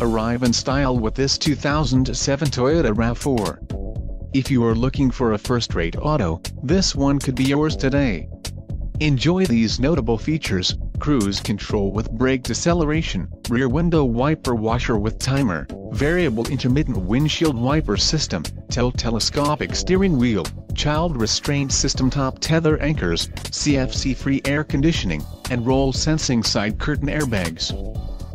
Arrive in style with this 2007 Toyota RAV4. If you are looking for a first-rate auto, this one could be yours today. Enjoy these notable features: cruise control with brake deceleration, rear window wiper washer with timer, variable intermittent windshield wiper system, telescopic steering wheel, child restraint system, top tether anchors, CFC-free air conditioning, and roll-sensing side curtain airbags.